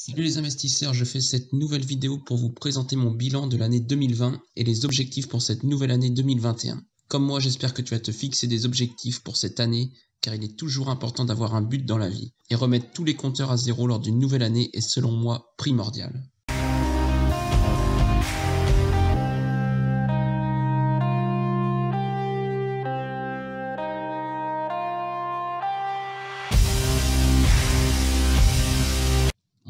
Salut les investisseurs, je fais cette nouvelle vidéo pour vous présenter mon bilan de l'année 2020 et les objectifs pour cette nouvelle année 2021. Comme moi, j'espère que tu vas te fixer des objectifs pour cette année, car il est toujours important d'avoir un but dans la vie. Et remettre tous les compteurs à zéro lors d'une nouvelle année est selon moi primordial.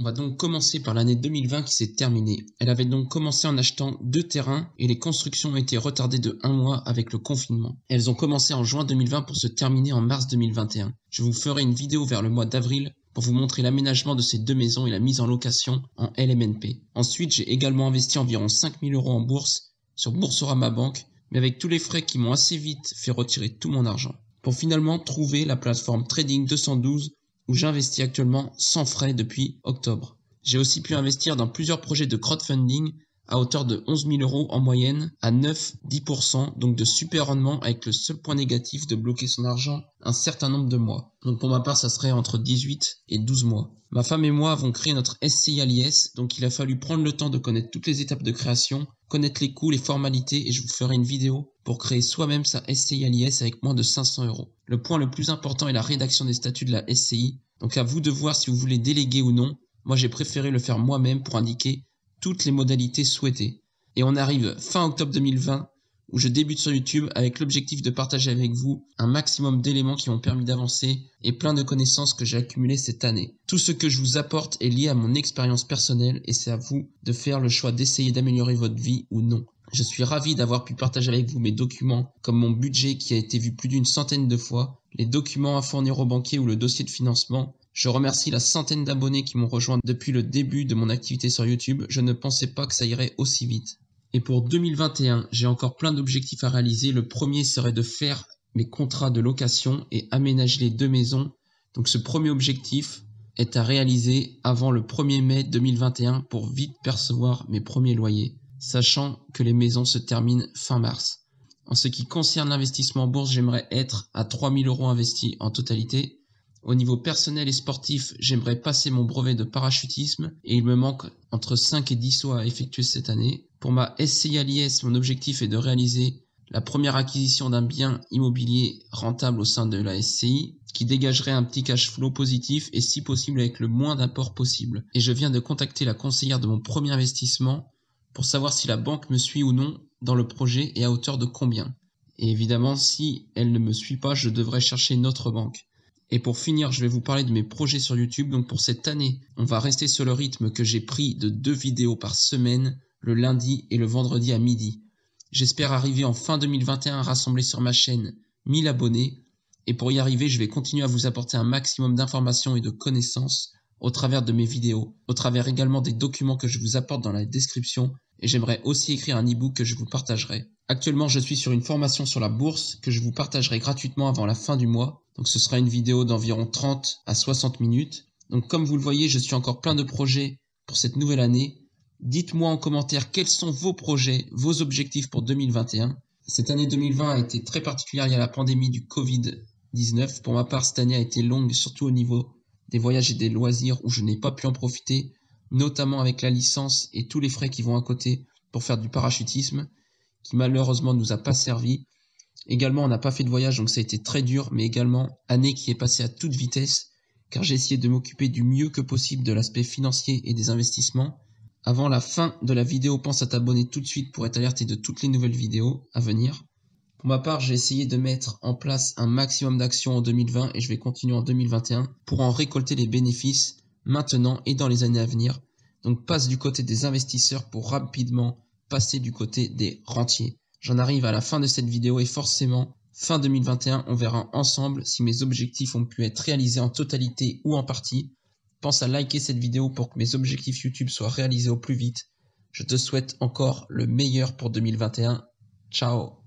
On va donc commencer par l'année 2020 qui s'est terminée. Elle avait donc commencé en achetant 2 terrains et les constructions ont été retardées de 1 mois avec le confinement. Elles ont commencé en juin 2020 pour se terminer en mars 2021. Je vous ferai une vidéo vers le mois d'avril pour vous montrer l'aménagement de ces 2 maisons et la mise en location en LMNP. Ensuite, j'ai également investi environ 5 000 € en bourse sur Boursorama Banque, mais avec tous les frais qui m'ont assez vite fait retirer tout mon argent. Pour finalement trouver la plateforme Trading 212 où j'investis actuellement sans frais depuis octobre. J'ai aussi pu investir dans plusieurs projets de crowdfunding à hauteur de 11 000 € en moyenne à 9-10%, donc de super rendement avec le seul point négatif de bloquer son argent un certain nombre de mois. Donc pour ma part, ça serait entre 18 et 12 mois. Ma femme et moi avons créé notre SCI à l'IS, donc il a fallu prendre le temps de connaître toutes les étapes de création, connaître les coûts, les formalités, et je vous ferai une vidéo pour créer soi-même sa SCI à l'IS avec moins de 500 €. Le point le plus important est la rédaction des statuts de la SCI, donc à vous de voir si vous voulez déléguer ou non. Moi j'ai préféré le faire moi-même pour indiquer toutes les modalités souhaitées. Et on arrive fin octobre 2020 où je débute sur YouTube avec l'objectif de partager avec vous un maximum d'éléments qui m'ont permis d'avancer et plein de connaissances que j'ai accumulées cette année. Tout ce que je vous apporte est lié à mon expérience personnelle et c'est à vous de faire le choix d'essayer d'améliorer votre vie ou non. Je suis ravi d'avoir pu partager avec vous mes documents comme mon budget qui a été vu plus d'1 centaine de fois, les documents à fournir aux banquiers ou le dossier de financement. Je remercie la centaine d'abonnés qui m'ont rejoint depuis le début de mon activité sur YouTube. Je ne pensais pas que ça irait aussi vite. Et pour 2021, j'ai encore plein d'objectifs à réaliser. Le premier serait de faire mes contrats de location et aménager les 2 maisons. Donc ce premier objectif est à réaliser avant le 1er mai 2021 pour vite percevoir mes premiers loyers, sachant que les maisons se terminent fin mars. En ce qui concerne l'investissement en bourse, j'aimerais être à 3 000 € investis en totalité. Au niveau personnel et sportif, j'aimerais passer mon brevet de parachutisme et il me manque entre 5 et 10 sauts à effectuer cette année. Pour ma SCI à l'IS, mon objectif est de réaliser la première acquisition d'un bien immobilier rentable au sein de la SCI qui dégagerait un petit cash flow positif et si possible avec le moins d'apport possible. Et je viens de contacter la conseillère de mon premier investissement pour savoir si la banque me suit ou non dans le projet et à hauteur de combien. Et évidemment, si elle ne me suit pas, je devrais chercher une autre banque. Et pour finir, je vais vous parler de mes projets sur YouTube. Donc pour cette année, on va rester sur le rythme que j'ai pris de 2 vidéos par semaine, le lundi et le vendredi à midi. J'espère arriver en fin 2021 à rassembler sur ma chaîne 1000 abonnés. Et pour y arriver, je vais continuer à vous apporter un maximum d'informations et de connaissances au travers de mes vidéos, au travers également des documents que je vous apporte dans la description. Et j'aimerais aussi écrire un e-book que je vous partagerai. Actuellement, je suis sur une formation sur la bourse que je vous partagerai gratuitement avant la fin du mois. Donc ce sera une vidéo d'environ 30 à 60 minutes. Donc comme vous le voyez, je suis encore plein de projets pour cette nouvelle année. Dites-moi en commentaire quels sont vos projets, vos objectifs pour 2021. Cette année 2020 a été très particulière, il y a la pandémie du Covid-19. Pour ma part, cette année a été longue, surtout au niveau des voyages et des loisirs où je n'ai pas pu en profiter, notamment avec la licence et tous les frais qui vont à côté pour faire du parachutisme, qui malheureusement ne nous a pas servi. Également, on n'a pas fait de voyage, donc ça a été très dur, mais également année qui est passée à toute vitesse, car j'ai essayé de m'occuper du mieux que possible de l'aspect financier et des investissements. Avant la fin de la vidéo, pense à t'abonner tout de suite pour être alerté de toutes les nouvelles vidéos à venir. Pour ma part, j'ai essayé de mettre en place un maximum d'actions en 2020 et je vais continuer en 2021 pour en récolter les bénéfices maintenant et dans les années à venir. Donc passe du côté des investisseurs pour rapidement passer du côté des rentiers. J'en arrive à la fin de cette vidéo et forcément, fin 2021, on verra ensemble si mes objectifs ont pu être réalisés en totalité ou en partie. Pense à liker cette vidéo pour que mes objectifs YouTube soient réalisés au plus vite. Je te souhaite encore le meilleur pour 2021. Ciao!